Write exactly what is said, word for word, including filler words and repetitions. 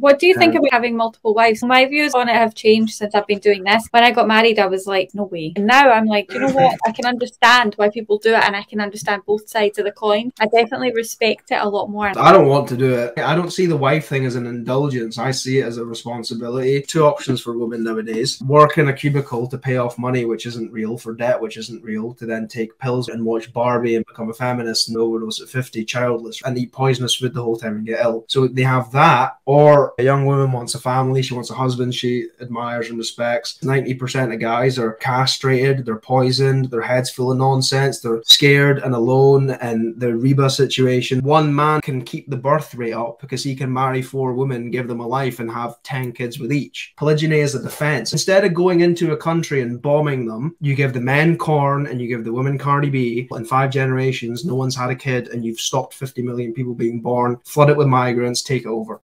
What do you think um, about having multiple wives? My views on it have changed since I've been doing this. When I got married, I was like, no way. And now I'm like, you know what? I can understand why people do it, and I can understand both sides of the coin. I definitely respect it a lot more. I don't want to do it. I don't see the wife thing as an indulgence. I see it as a responsibility. Two options for women nowadays. Work in a cubicle to pay off money, which isn't real, for debt, which isn't real, to then take pills and watch Barbie and become a feminist and overdose at fifty, childless, and eat poisonous food the whole time and get ill. So they have that, or a young woman wants a family, she wants a husband she admires and respects. ninety percent of guys are castrated, they're poisoned, their head's full of nonsense, they're scared and alone, and the Reba situation. One man can keep the birth rate up because he can marry four women, give them a life, and have ten kids with each. Polygyny is a defense. Instead of going into a country and bombing them, you give the men corn and you give the women Cardi B. In five generations, no one's had a kid, and you've stopped fifty million people being born. Flood it with migrants, take it over.